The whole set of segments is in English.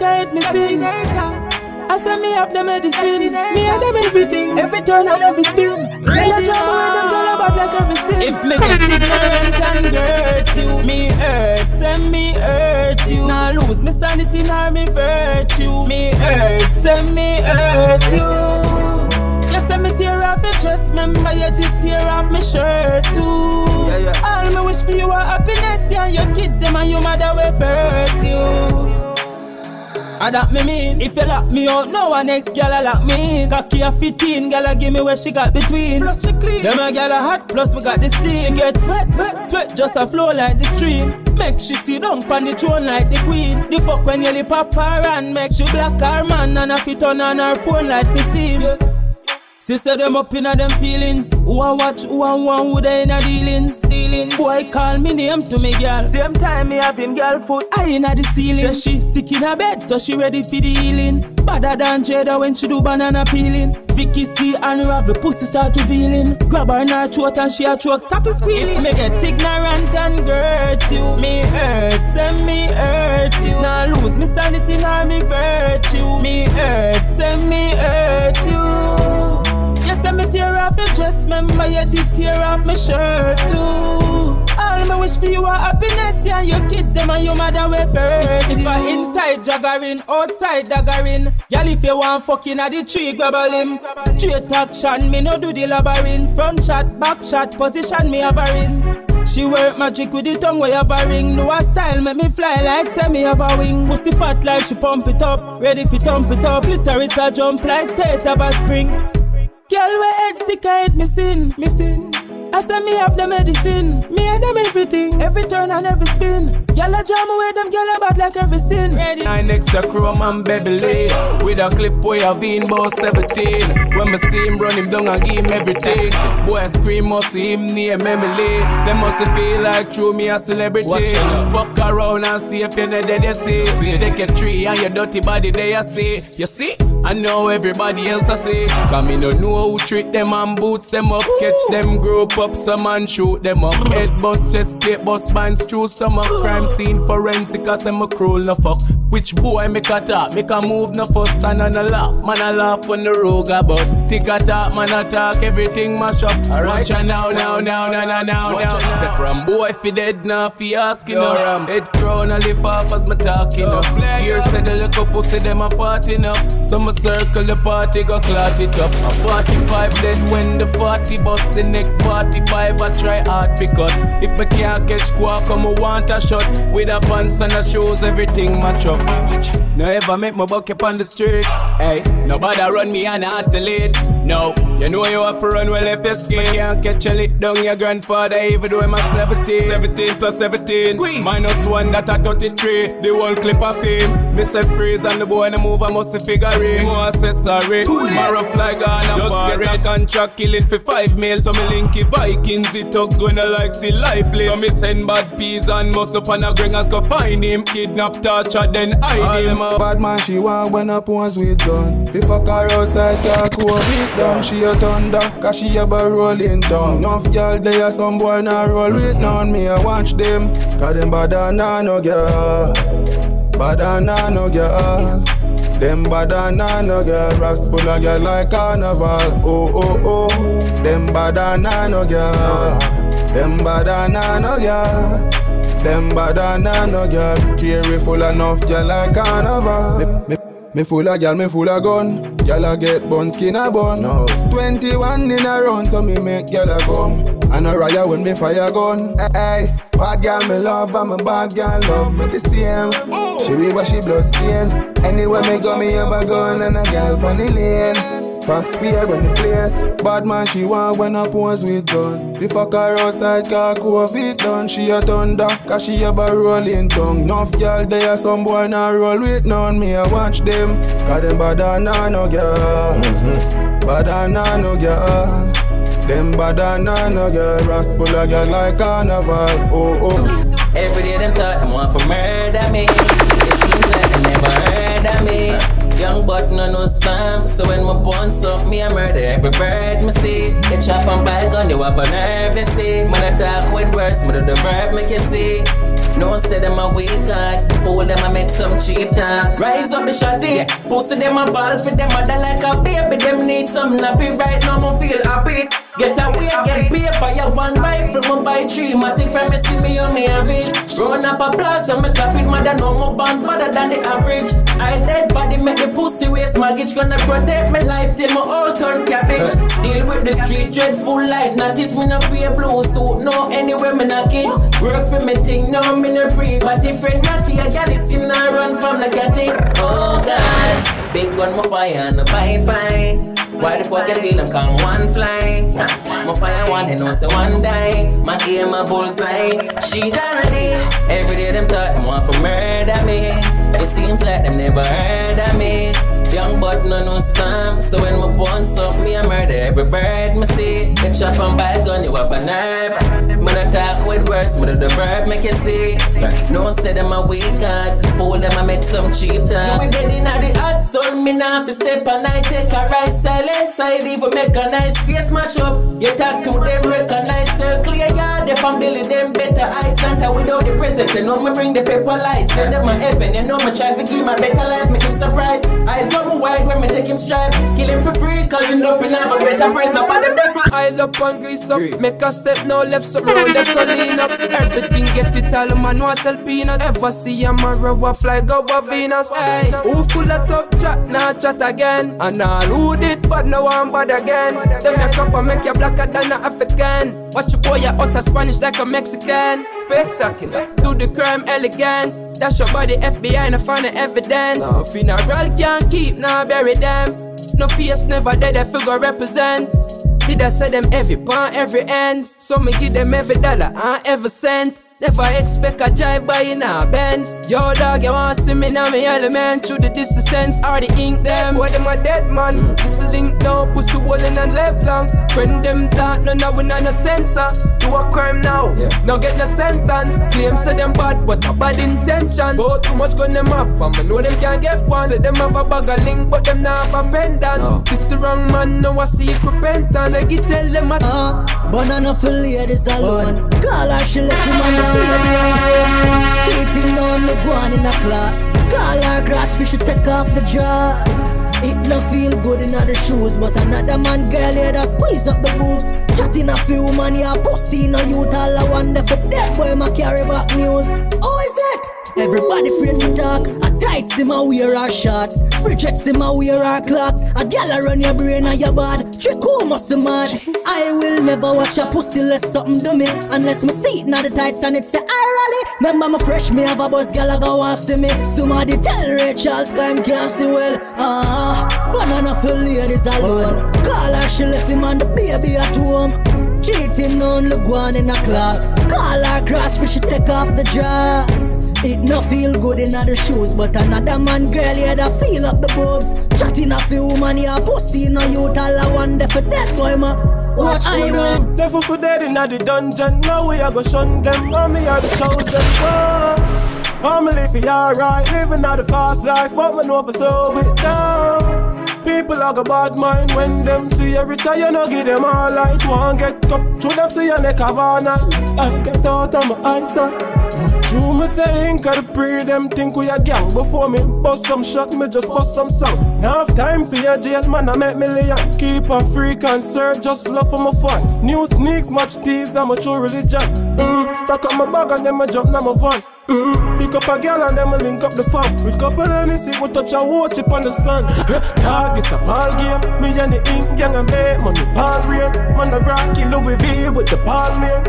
meditate, me sin. I say me have the medicine, me have them everything. Every turn and every spin, they a trouble when them tell about like every sin. If me get ignorant and hurt you, me hurt, and me hurt you. Now lose me sanity, now me virtue. Me hurt, and me hurt you. Just say me tear off your dress, remember you did tear off me shirt too. All me wish for you are happiness, yeah, and your kids, them and your mother will birth you. And that me mean, if you lock me out, no one next girl I lock me in. Cocky a 15, girl I give me where she got between. Plus she clean, them a girl a hot, plus we got the steam. She get wet, wet, sweat, just a flow like the stream. Make she sit down on the throne like the queen. The fuck when you lip up her and make she black her man. And if you turn on her phone like we see him. Sister them up in a them feelings. Who a watch, who a want, who they in a dealings. Boy call me name to me girl. Them time me have him girl foot I in a the ceiling. Say she sick in her bed, so she ready for the healing. Badder than Jada when she do banana peeling. Vicky C and Ravi pussy start revealing. Grab her in her throat and she a choke, stop her squealing. If me get ignorant and hurt you, me hurt and me hurt you. Now lose me sanity, now me virtue. Me hurt and me hurt you. Me tear off your dress, remember you did tear off my shirt too. All me wish for you are happiness, yeah, and your kids, them and your mother will birth. If I inside joggering, outside daggering, girl if you want fucking at the tree, grab a limb. Straight action, me no do the labyrinth. Front shot, back shot, position me hovering. She work magic with the tongue way of a ring. Know her style make me fly like say me have a wing. Pussy fat like she pump it up, ready for thump it up. Clitoris a jump like say it have a spring. Girl, we head sick, I hate me sin, me sin. I say me have the medicine, me have them everything. Every turn and every spin, girl a jam away them, girl a bad like every sin. Ready? 9 extra chrome and Beverly, with a clip where I've been about 17. When me see him run him down and give him everything. Boy I scream, must see him near Emily. They must feel like through me a celebrity. Fuck around and see if you're not dead, you see. Take a tree and your dirty body there, you see. You see? I know everybody else I see. Cause me don't know who trick them and boots them up. Catch them, group up some and shoot them up. Head bust, chest plate bust, binds through stomach. Crime scene forensic cause I'm a cruel no fuck. Which boy make a talk, make a move no fuss. And on a laugh, man I laugh when the rogue a bust. Think I talk, man I talk, everything mash up. Watch her now. Say from boy fi dead now fi asking her. Head crown I lift off as me talking up. Here said the little pussy them a parting up. Some circle the party go clot it up. A 45 dead when the 40 bust. The next 45 I try hard because if me can't catch quark I want a shot. With a pants and a shoes everything match up. No ever make my buck up on the street. Hey, nobody run me and I had to lead. No, you know you have to run well if you skin. Me can't catch a lick down your grandfather even though I'm a 17. 17 plus 17 squeeze. -1 that a 33. The whole clip of him. Me say freeze and the boy in the move I must figure it. More accessory, marrow fly gone and bar it. Just get a contract killing for 5 mil. So me linky Vikings, the thugs when I like see life live. So me send bad peas and must up on a gringers go find him. Kidnap, torture, then hide him. Bad man she want when her pawns with done. If fuck her outside talk over it down. She a thunder cause she have a rolling down. Enough girl there some boy not roll with none. Me I watch them cause them bad and no girl. Bad and no girl. Them bad and no girl, rocks full of girl like carnival. Oh oh oh, them bad and no girl, them bad and no girl, them bad and no girl. Carry full enough girl like carnival. Me full of girl, me full of gun. Girl I get bun, skin a bun. No. 21 in a round, so me make girl a come. And a riot when me fire gun. Hey, bad girl me love, and me bad girl love me the same. Oh. She be what she blood stain. Anywhere me go, me have a gun and a gal on the lane. Fox spear on the place. Bad man she want when her pose with gun. The fuck her outside car COVID done. She a thunder cause she have a rolling tongue. Enough girl there some boy not roll with none. Me I watch them cause them bad and no girl. Bad and no girl. Them bad and no girl. Rats full of girl like carnival. Oh oh. Every day them thought them want for murder me. It seems like them never heard of me. Young but no no stamp. So when my buns up me I murder every bird me see. They chop and buy gun, you have a nerve you see. When I talk with words, me do the verb make you see. No say them a weak card. Fool them a make some cheap talk. Rise up the shotty, yeah. Pussy them a ball for them mother like a baby. Them need some nappy right now. Me feel happy. Get away, get paper. You one rifle, me buy three. Matic from me see me on me have it. Run up a plaza, me clap it. Mother no more band better than the average. I dead body make the pussy waste maggage. Gonna protect my life till my all turn cabbage. Deal with the street dreadful light. Not this me no fear blue suit. No anywhere me not kids. Work for me thing, no me no free. But if friend Matty, I got it. Him not run from the catty. Oh God, big gun my fire and no bye bye. Why the fuck you feel them come one fly? My fire one and also one die. My aim a bullseye. She done ready. Every day them thought them want to murder me. It seems like them never heard of me. Young but no stamp. So when my bones up me I murder every bird me see. Get chop and buy a gun you have a nerve. Me not talk with words, me do the verb make you see. No say them a weak card. Fool them I make some cheap talk. You be dead inna the hot sun. Me nah fi step and I take a ride silent. Side even make a nice face mash up. You talk to them, recognize circle your yard. If I'm building them better heights, Santa without the presents. You know me bring the paper lights. Send them a heaven, you know me try to give my better life. Make him surprise. Eyes on me wide when me take him stripe. Kill him for free, cause him up and have a better price. Now but them doesn't. I'll up and grease up. Make a step now, left some roll, that's all lean up. Everything get it all, man want sell peanut. Ever see a marrow fly go a Venus. Hey, who full of tough chat, now chat again. And all who did but no one bad again. Them your cup and make you blacker than an African. Watch your boy you utter Spanish like a Mexican. Spectacular, do the crime elegant. Dash your body FBI and find the evidence. No funeral can't keep, now bury them. No face never dead, I figure represent. Did I say them every pound, every end? So me give them every dollar and every cent. Never expect a jive by in a Benz. Yo dog, you wanna see me now me element. Through the distance sense, already ink them. What them a dead man, this a link now. Pussy wallin' and left long. Friend them that, no now we not no censor. Do a crime now, yeah. Now get the sentence. Claim say them bad, but a bad intention. Go too much gun them off, and me know them can't get one. Say them have a bag of link, but them not have a pendant, no. This the wrong man, now I see repentance. I get tell them a but none of the ladies alone. Call her, she left him on the cheating on the one in a class. Call her grass, fish, she take off the dress. It no feel good in other shoes, but another man girl here that squeeze up the boobs. Chatting a few man, yeah, pussy, no youth. All I wonder for that boy ma carry back news. Oh, is it? Everybody afraid to talk. A tights him a wear our shots. Bridgets him a wear our clocks. A gal a run your brain and your bad. Trick who must be mad. I will never watch a pussy unless something do me. Unless me see it now the tights and it's the irony. Remember me fresh, me have a bus gal a go and see me. Somebody tell Rachel Sky him can't see well. But none of the ladies alone. Call her, she left him and the baby at home. Cheating on the one in a class. Call her grass for she take off the dress. It no feel good in other shoes, but another man girl here that feel up the boobs. Chatting a few woman here pussy no youth. All I wonder for that boy ma. What I want. Left for dead in the dungeon. Now we a go shun them. Now me a the chosen one. Family for alright. Living out the fast life, but we know for slow it down. People have a bad mind when them see you richer, you no give them all light. One get up, through them see you neck have all night. I get out of my eyesight. True me saying, gotta pray them think we a gang. Before me bust some shot, me just bust some sound. Now have time for your jail man, I make million. Keep a free concert, just love for my fun. New sneaks, match tees, I'm a true religion. Stack up my bag and then I jump now my van. Pick up a girl and then we link up the farm. We couple and see we touch and watch it on the sun. Dog, it's a ball game. Me and the ink gang I make money fall real. Man a Rocky Louis V with the ball name.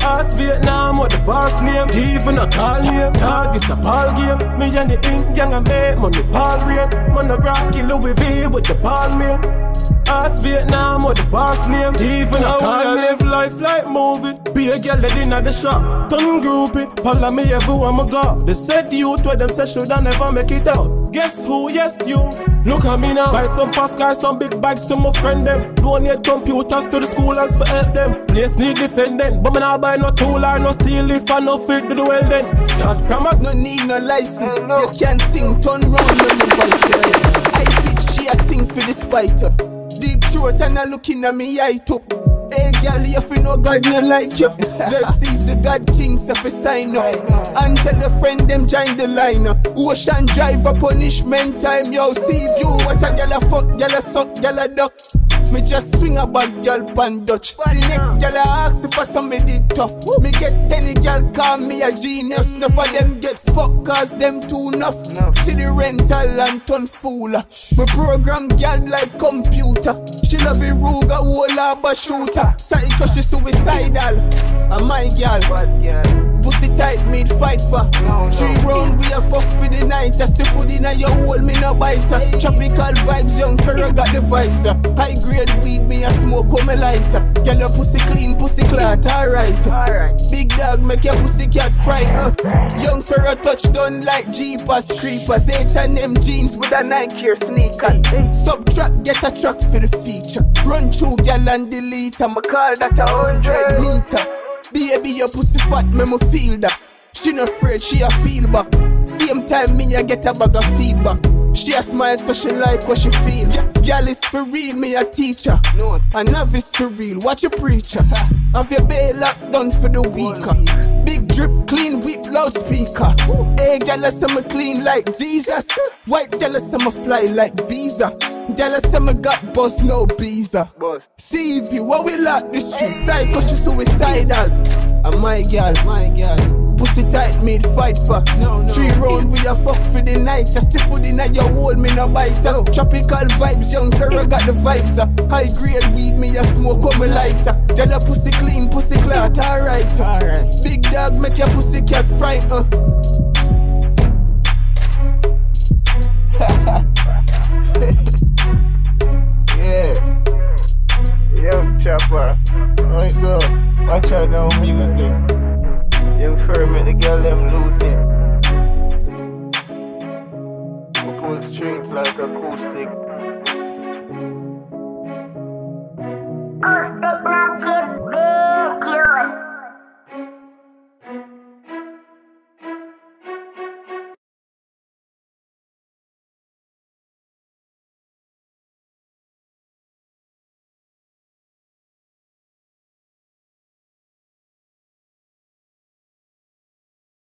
Arts Vietnam with the boss name. Even a call name. Dog, it's a ball game. Me and the ink gang I make money fall real. Man a Rocky Louis V with the ball name. Arts Vietnam or the boss name. Even how we live life like movie. Be a girl that in at the shop. Turn groupie, follow me everywhere I go. They said you to them say should I never make it out. Guess who? Yes you. Look at me now. Buy some fast cars, some big bags to my friend them. Donate computers to the schoolers for help them. Place need defending, but me not buy no tool or no steel if I no fit to the well then. Start from a no need no license. No. You can't sing, turn round when the voice there. I pitch she a sing for the spite. Deep throat and I look in at me eye too. Hey girl, if you know God no like you, let's seize the God King if you sign up. And tell the friend them join the line up. Ocean drive a punishment time, yo. See you watch a girl a fuck, girl a suck, girl a duck. Me just swing a bad girl pan Dutch. The next girl I ask if I somebody tough. Me get any girl call me a genius. Enough of them get fucked cause them too enough. See the rental and turn fooler. Me program girl like computer. She love a ruga, whole up a shooter. Psycho she suicidal. A my girl pussy tight me fight for. 3 round we a fuck for the night. Just to put in a your hole me no bite. Tropical vibes young Ferrer got the vibes. High grade weed me a smoke come a lighter. Girl your pussy clean pussy clot alright. Big dog make your pussy cat fright. Young Ferrer touchdown like Jeepers Creepers. H&M jeans with a Nike or sneakers. Subtract get a track for the feature. Run through girl and delete her. Me call that a 100 meter. Baby your pussy fat me mo feel that. She not afraid she a feel back. Same time me I get a bag of feedback. She a smile so she like what she feel. Girl is for real, me a teacher. A novice for real, watch a preacher. Have your bail locked down for the weaker. Big drip clean whip loudspeaker. Hey girl I say me clean like Jesus. White girl I say me fly like Visa. Girl I say me got bus no visa. See if you what we lock the street. Psycho she suicidal. And my girl pussy tight made fight for. 3 round we a fuck for the night. Just to put in your hole me no bite. Tropical vibes young Ferrer got the vibes. High grade weed me a smoke come a lighter. Girl a pussy clean pussy clot alright. Big dog make your pussy cat fright. Yeah. Young chopper. Alright girl, watch out now music. Young Ferrer make the girl them lose it. We pull strings like acoustic.